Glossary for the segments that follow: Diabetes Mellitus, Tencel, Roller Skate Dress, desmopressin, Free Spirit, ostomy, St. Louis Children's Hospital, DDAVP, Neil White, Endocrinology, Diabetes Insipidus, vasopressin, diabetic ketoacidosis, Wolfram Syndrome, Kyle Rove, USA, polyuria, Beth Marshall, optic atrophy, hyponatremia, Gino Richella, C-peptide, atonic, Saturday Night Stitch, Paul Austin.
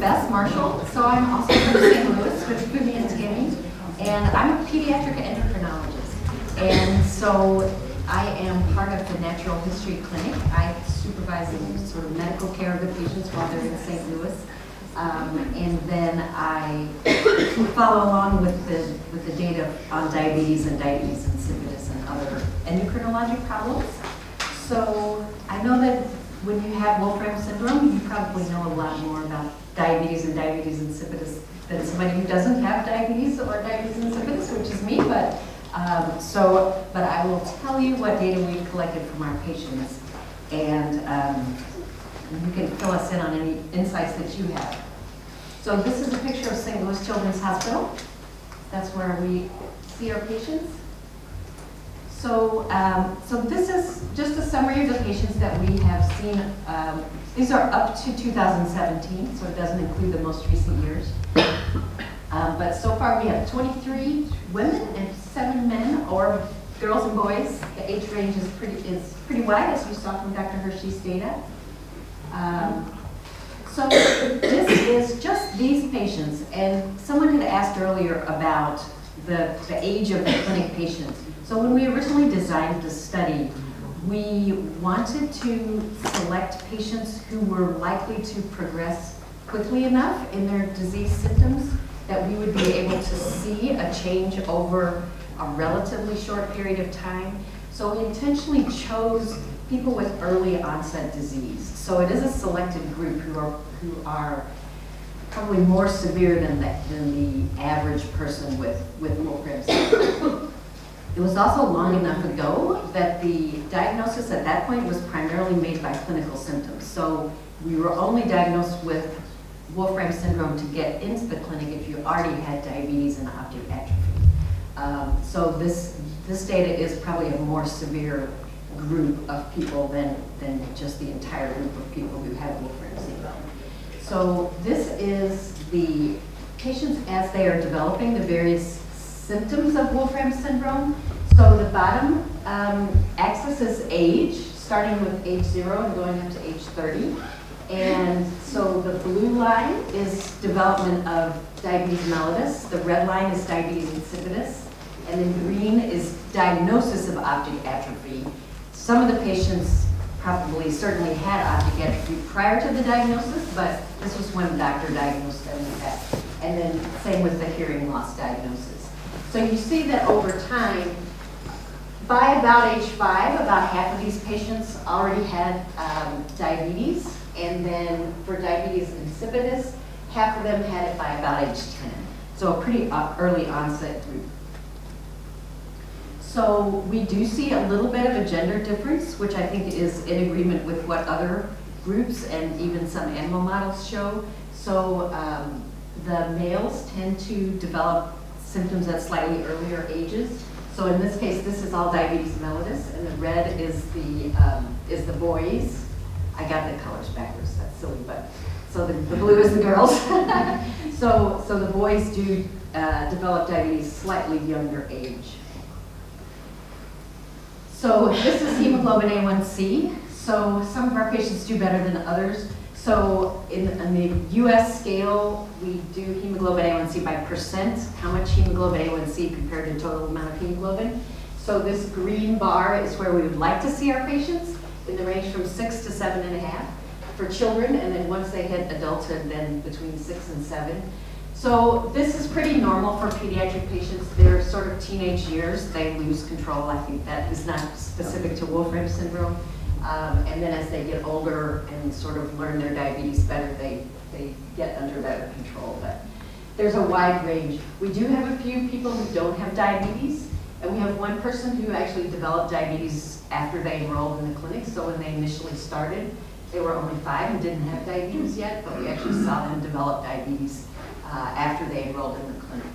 Beth Marshall, so I'm also from St. Louis with food and gaming, and I'm a pediatric endocrinologist, and so I am part of the Natural History Clinic. I supervise the sort of medical care of the patients while they're in St. Louis, and then I follow along with the data on diabetes and diabetes insipidus and other endocrinologic problems. So I know that when you have Wolfram Syndrome, you probably know a lot more about diabetes and diabetes insipidus than somebody who doesn't have diabetes or diabetes insipidus, which is me. But I will tell you what data we've collected from our patients, and you can fill us in on any insights that you have. So this is a picture of St. Louis Children's Hospital. That's where we see our patients. So, so this is just a summary of the patients that we have seen. These are up to 2017, so it doesn't include the most recent years. But so far we have 23 women and 7 men, or girls and boys. The age range is pretty wide, as you saw from Dr. Hershey's data. So this is just these patients, and someone had asked earlier about the age of the clinic patients. So when we originally designed the study, we wanted to select patients who were likely to progress quickly enough in their disease symptoms that we would be able to see a change over a relatively short period of time. So we intentionally chose people with early onset disease. So it is a selected group who are probably more severe than the average person with Wolfram syndrome. It was also long enough ago that the diagnosis at that point was primarily made by clinical symptoms. So we were only diagnosed with Wolfram syndrome to get into the clinic if you already had diabetes and optic atrophy. So this data is probably a more severe group of people than just the entire group of people who have Wolfram syndrome. So this is the patients as they are developing the various symptoms of Wolfram syndrome. So the bottom axis is age, starting with age 0 and going up to age 30. And so the blue line is development of diabetes mellitus, the red line is diabetes insipidus, and then green is diagnosis of optic atrophy. Some of the patients certainly had optic atrophy prior to the diagnosis, but this was when the doctor diagnosed them with that. And then same with the hearing loss diagnosis. So you see that over time, by about age 5, about half of these patients already had diabetes, and then for diabetes insipidus, half of them had it by about age 10. So a pretty early onset group. So we do see a little bit of a gender difference, which I think is in agreement with what other groups and even some animal models show. So the males tend to develop symptoms at slightly earlier ages. So in this case, this is all diabetes mellitus, and the red is the boys. I got the colors backwards, that's silly, but so the blue is the girls. so the boys do develop diabetes slightly younger age. So this is hemoglobin A1C. So some of our patients do better than others. So in the US scale, we do hemoglobin A1C by percent, how much hemoglobin A1C compared to total amount of hemoglobin. So this green bar is where we would like to see our patients, in the range from 6 to 7.5 for children, and then once they hit adulthood, then between 6 and 7. So this is pretty normal for pediatric patients. They're sort of teenage years. They lose control. I think that is not specific to Wolfram syndrome. And then as they get older and sort of learn their diabetes better, they get under better control. But there's a wide range. We do have a few people who don't have diabetes. And we have one person who actually developed diabetes after they enrolled in the clinic. So when they initially started, they were only 5 and didn't have diabetes yet, but we actually saw them develop diabetes after they enrolled in the clinic.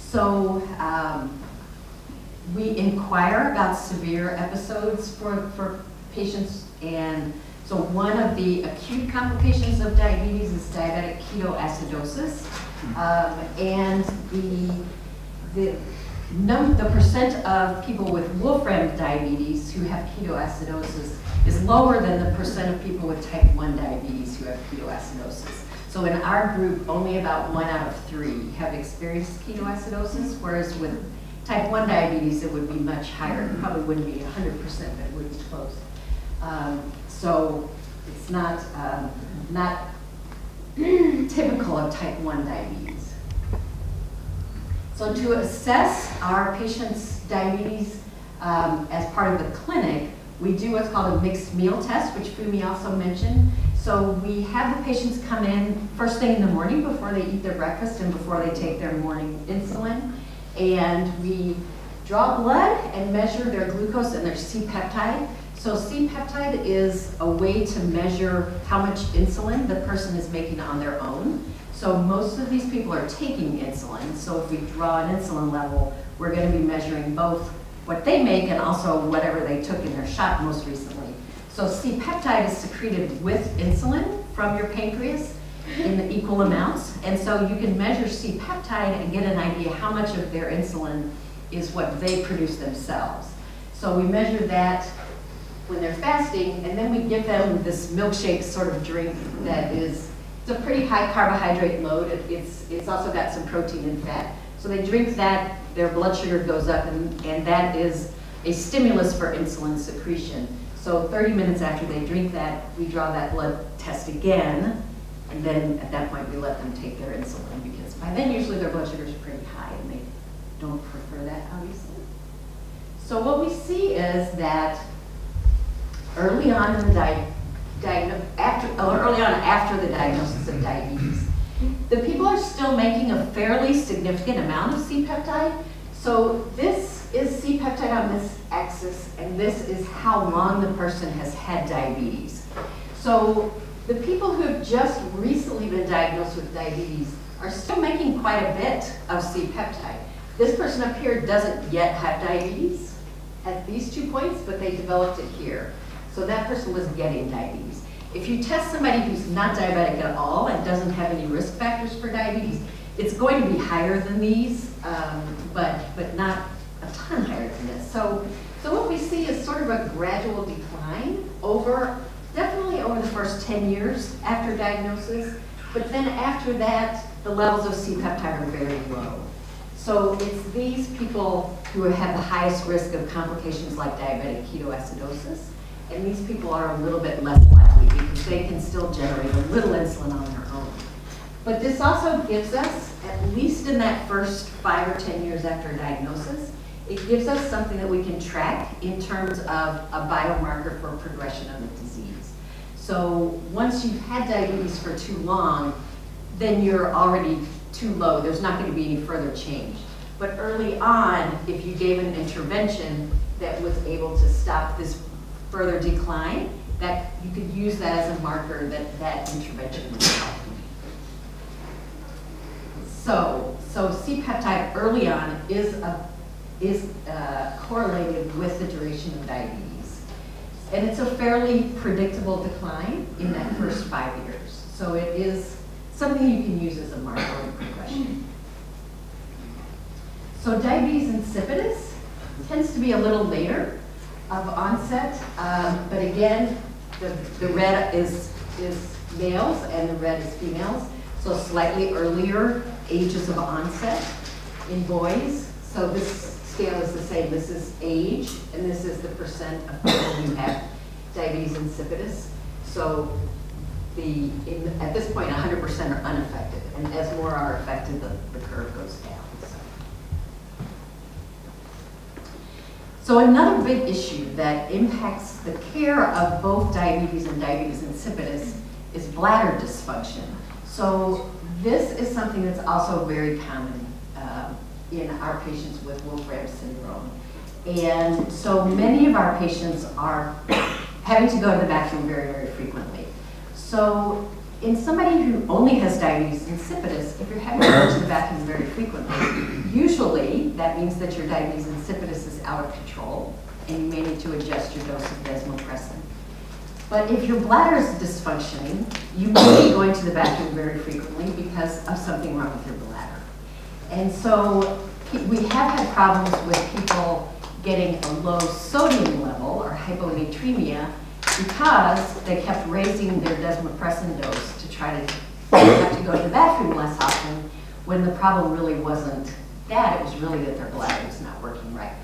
So we inquire about severe episodes for patients, and so one of the acute complications of diabetes is diabetic ketoacidosis, and the the percent of people with Wolfram diabetes who have ketoacidosis is lower than the percent of people with type 1 diabetes who have ketoacidosis. So in our group, only about 1 out of 3 have experienced ketoacidosis, whereas with type 1 diabetes, it would be much higher. It probably wouldn't be 100%, but it would be close. So it's not, not typical of type 1 diabetes. So to assess our patients' diabetes as part of the clinic, we do what's called a mixed meal test, which Fumi also mentioned. So we have the patients come in first thing in the morning before they eat their breakfast and before they take their morning insulin. And we draw blood and measure their glucose and their C-peptide. So C-peptide is a way to measure how much insulin the person is making on their own. So most of these people are taking insulin. So if we draw an insulin level, we're going to be measuring both what they make and also whatever they took in their shot most recently. So C-peptide is secreted with insulin from your pancreas in the equal amounts. And so you can measure C-peptide and get an idea how much of their insulin is what they produce themselves. So we measure that when they're fasting, and then we give them this milkshake sort of drink that is, it's a pretty high carbohydrate load. It's also got some protein and fat. So they drink that, their blood sugar goes up, and that is a stimulus for insulin secretion. So 30 minutes after they drink that, we draw that blood test again, and then at that point we let them take their insulin, because by then usually their blood sugars are pretty high and they don't prefer that, obviously. So what we see is that early on in the after the diagnosis of diabetes, the people are still making a fairly significant amount of C-peptide. So this is C-peptide on this axis, and this is how long the person has had diabetes. So the people who have just recently been diagnosed with diabetes are still making quite a bit of C-peptide. This person up here doesn't yet have diabetes at these 2 points, but they developed it here. So that person was getting diabetes. If you test somebody who's not diabetic at all and doesn't have any risk factors for diabetes, it's going to be higher than these, but not a ton higher than this. So what we see is sort of a gradual decline over, definitely over the first 10 years after diagnosis, but then after that, the levels of C-peptide are very low. So it's these people who have the highest risk of complications like diabetic ketoacidosis, and these people are a little bit less likely because they can still generate a little insulin on their own. But this also gives us, at least in that first 5 or 10 years after diagnosis, it gives us something that we can track in terms of a biomarker for progression of the disease. So once you've had diabetes for too long, then you're already too low. There's not going to be any further change. But early on, if you gave an intervention that was able to stop this further decline, that you could use that as a marker that that intervention would help. So C-peptide early on is correlated with the duration of diabetes, and it's a fairly predictable decline in that first 5 years. So it is something you can use as a marker of progression. So diabetes insipidus tends to be a little later of onset, but again, the red is males and the red is females, so slightly earlier ages of onset in boys. So this scale is the same. This is age, and this is the percent of people who have diabetes insipidus. So at this point, 100% are unaffected, and as more are affected, the curve goes down. So another big issue that impacts the care of both diabetes and diabetes insipidus is bladder dysfunction. So this is something that's also very common in our patients with Wolfram syndrome. And so many of our patients are having to go to the bathroom very, very frequently. So in somebody who only has diabetes insipidus, if you're having to go to the bathroom very frequently, usually that means that your diabetes insipidus is out of control and you may need to adjust your dose of desmopressin. But if your bladder is dysfunctioning, you may be going to the bathroom very frequently because of something wrong with your bladder. And so we have had problems with people getting a low sodium level or hyponatremia because they kept raising their desmopressin dose to try to have to go to the bathroom less often, when the problem really wasn't that, it was really that their bladder was not working right.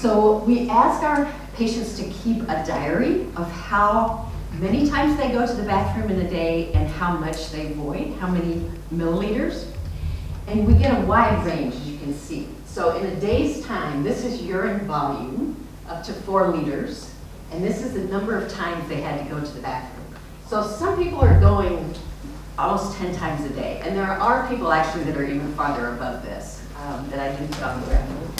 So we ask our patients to keep a diary of how many times they go to the bathroom in a day and how much they void, how many milliliters. And we get a wide range, as you can see. So in a day's time, this is urine volume, up to 4 liters, and this is the number of times they had to go to the bathroom. So some people are going almost 10 times a day, and there are people actually that are even farther above this that I didn't put on the record.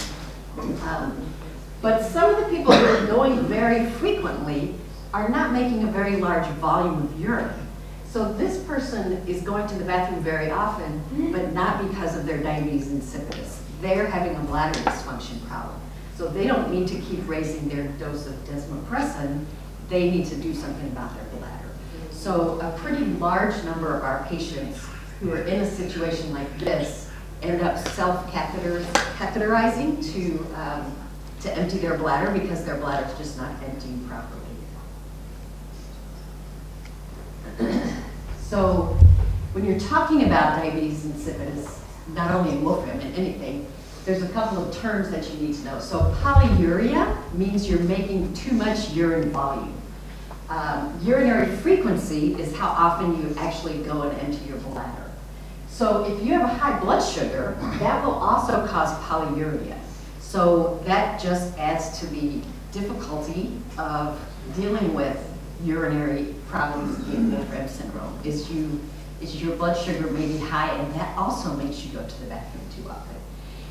But some of the people who are going very frequently are not making a very large volume of urine. So this person is going to the bathroom very often, but not because of their diabetes insipidus. They're having a bladder dysfunction problem. So they don't need to keep raising their dose of desmopressin. They need to do something about their bladder. So a pretty large number of our patients who are in a situation like this end up self-catheterizing to empty their bladder because their bladder is just not emptying properly. So when you're talking about diabetes insipidus, not only in Wolfram, in anything, there's a couple of terms that you need to know. So polyuria means you're making too much urine volume. Urinary frequency is how often you actually go and empty your bladder. So if you have a high blood sugar, that will also cause polyuria. So that just adds to the difficulty of dealing with urinary problems in Wolfram syndrome. Is your blood sugar maybe high, and that also makes you go to the bathroom too often.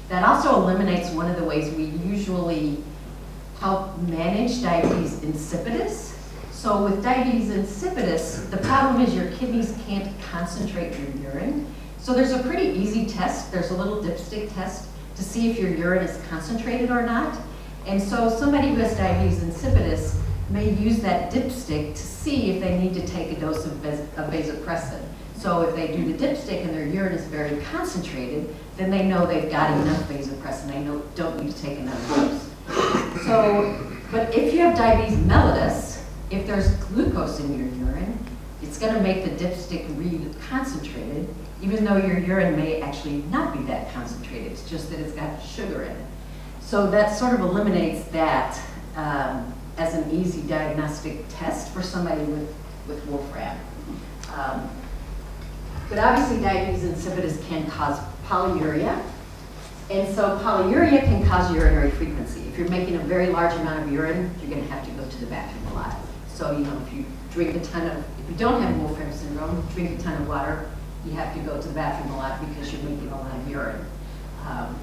That also eliminates one of the ways we usually help manage diabetes insipidus. So with diabetes insipidus, the problem is your kidneys can't concentrate your urine. So there's a pretty easy test. There's a little dipstick test to see if your urine is concentrated or not. And so somebody who has diabetes insipidus may use that dipstick to see if they need to take a dose of vasopressin. So if they do the dipstick and their urine is very concentrated, then they know they've got enough vasopressin. They know, don't need to take another dose. So, but if you have diabetes mellitus, if there's glucose in your urine, it's going to make the dipstick read concentrated, even though your urine may actually not be that concentrated. It's just that it's got sugar in it. So that sort of eliminates that as an easy diagnostic test for somebody with Wolfram. But obviously diabetes insipidus can cause polyuria. And so polyuria can cause urinary frequency. If you're making a very large amount of urine, you're gonna have to go to the bathroom a lot. So, you know, if you drink a ton of, if you don't have Wolfram syndrome, drink a ton of water, you have to go to the bathroom a lot because you're making a lot of urine.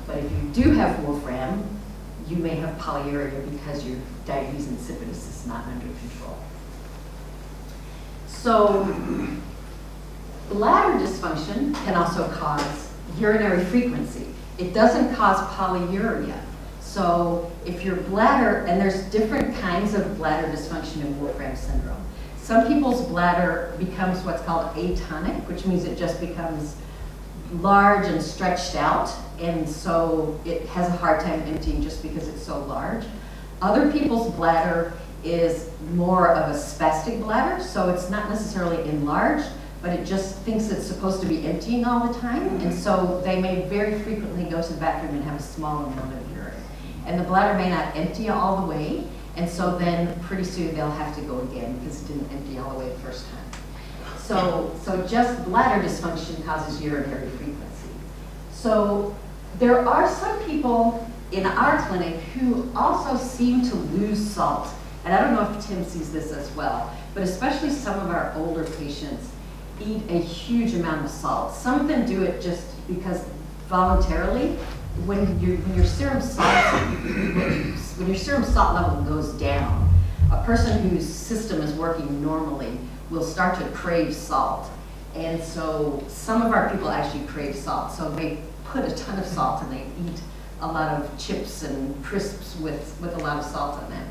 But if you do have Wolfram, you may have polyuria because your diabetes insipidus is not under control. So bladder dysfunction can also cause urinary frequency. It doesn't cause polyuria. So if your bladder, and there's different kinds of bladder dysfunction in Wolfram syndrome. Some people's bladder becomes what's called atonic, which means it just becomes large and stretched out, and so it has a hard time emptying just because it's so large. Other people's bladder is more of a spastic bladder, so it's not necessarily enlarged, but it just thinks it's supposed to be emptying all the time, and so they may very frequently go to the bathroom and have a small amount of urine. And the bladder may not empty all the way, and so then pretty soon they'll have to go again because it didn't empty all the way the first time. So just bladder dysfunction causes urinary frequency. So there are some people in our clinic who also seem to lose salt. And I don't know if Tim sees this as well, but especially some of our older patients eat a huge amount of salt. Some of them do it just because voluntarily. When your serum salt level goes down, a person whose system is working normally will start to crave salt. And so some of our people actually crave salt. So they put a ton of salt and they eat a lot of chips and crisps with a lot of salt in them.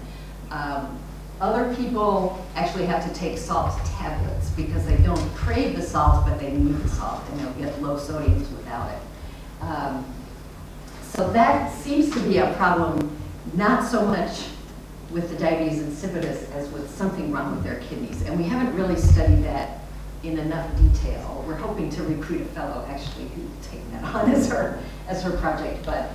Other people actually have to take salt tablets because they don't crave the salt, but they need the salt, and they'll get low sodiums without it. So that seems to be a problem, not so much with the diabetes insipidus as with something wrong with their kidneys. And we haven't really studied that in enough detail. We're hoping to recruit a fellow actually who will take that on as her project. But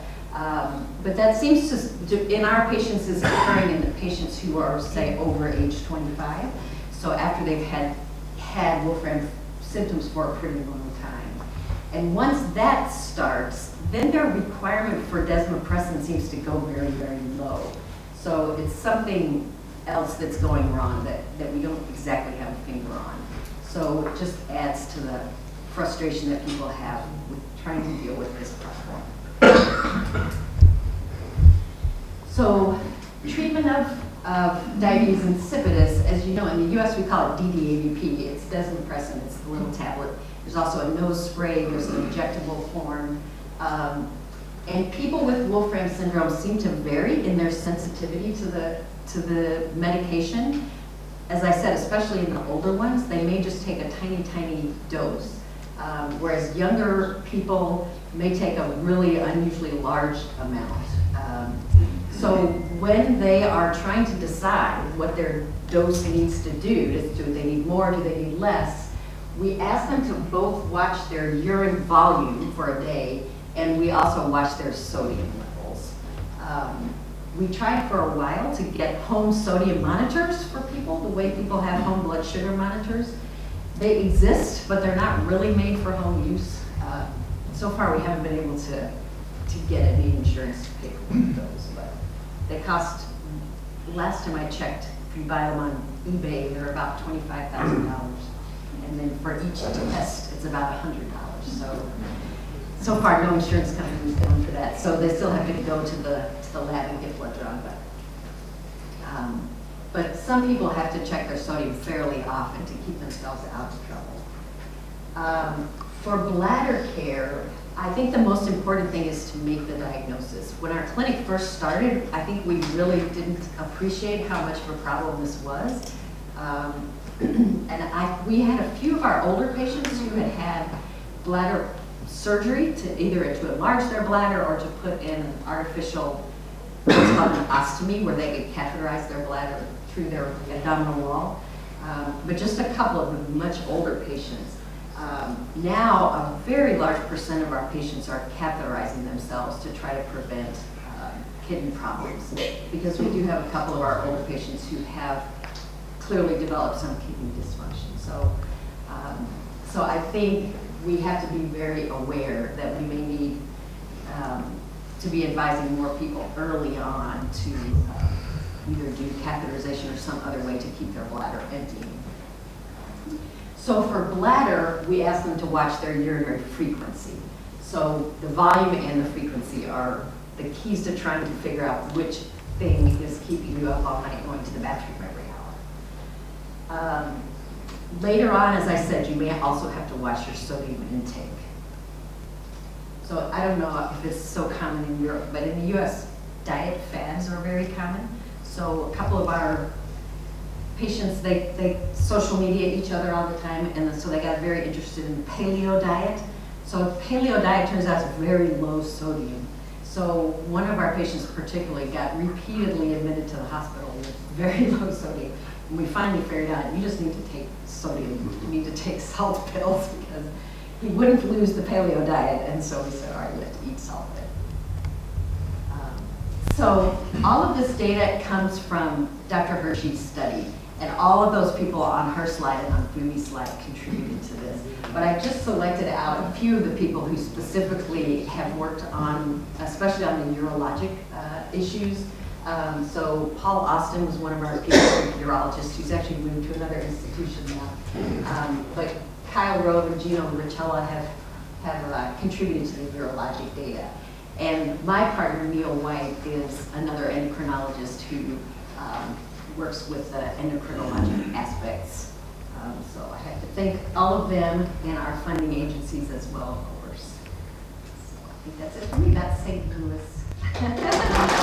that seems to, in our patients, is occurring in the patients who are, say, over age 25. So after they've had Wolfram symptoms for a pretty long time. And once that starts, then their requirement for desmopressin seems to go very, very low. So it's something else that's going wrong that we don't exactly have a finger on. So it just adds to the frustration that people have with trying to deal with this problem. So treatment of diabetes insipidus, as you know, in the US we call it DDAVP. It's desmopressin, it's a little tablet. There's also a nose spray, there's an injectable form. And people with Wolfram syndrome seem to vary in their sensitivity to the medication. As I said, especially in the older ones, they may just take a tiny, tiny dose, whereas younger people may take a really unusually large amount. So when they are trying to decide what their dose needs to do, do they need more, do they need less, we ask them to both watch their urine volume for a day, and we also watch their sodium levels. We tried for a while to get home sodium monitors for people, the way people have home blood sugar monitors. They exist, but they're not really made for home use. So far, we haven't been able to get any insurance to pay for those, but they cost, last time I checked, if you buy them on eBay, they're about $25,000. And then for each test, it's about $100. So far, no insurance company is going for that, so they still have to go to the lab and get blood drawn. But some people have to check their sodium fairly often to keep themselves out of trouble. For bladder care, I think the most important thing is to make the diagnosis. When our clinic first started, I think we really didn't appreciate how much of a problem this was. And we had a few of our older patients who had had bladder surgery to either to enlarge their bladder or to put in an artificial, what's called an ostomy, where they could catheterize their bladder through their abdominal wall. But just a couple of the much older patients. Now a very large percent of our patients are catheterizing themselves to try to prevent kidney problems, because we do have a couple of our older patients who have clearly developed some kidney dysfunction. So I think we have to be very aware that we may need to be advising more people early on to either do catheterization or some other way to keep their bladder empty. So for bladder, we ask them to watch their urinary frequency. So the volume and the frequency are the keys to trying to figure out which thing is keeping you up all night going to the bathroom every hour. Later on, as I said, you may also have to watch your sodium intake. So I don't know if it's so common in Europe, but in the US, diet fads are very common. So a couple of our patients, they social media each other all the time, and so they got very interested in the paleo diet. So paleo diet turns out it's very low sodium. So one of our patients particularly got repeatedly admitted to the hospital with very low sodium. And we finally figured out, you just need to take sodium, you need to take salt pills, because he wouldn't lose the paleo diet, and so we said, all right, you have to eat salt then. So all of this data comes from Dr. Hershey's study, and all of those people on her slide and on Fumi's slide contributed to this. But I just selected out a few of the people who specifically have worked on, especially on the urologic issues. So Paul Austin was one of our pediatric urologists who's actually moved to another institution now. But Kyle Rove and Gino Richella have contributed to the urologic data. And my partner, Neil White, is another endocrinologist who works with the endocrinologic aspects. So I have to thank all of them and our funding agencies as well, of course. So I think that's it for me. That's St. Louis.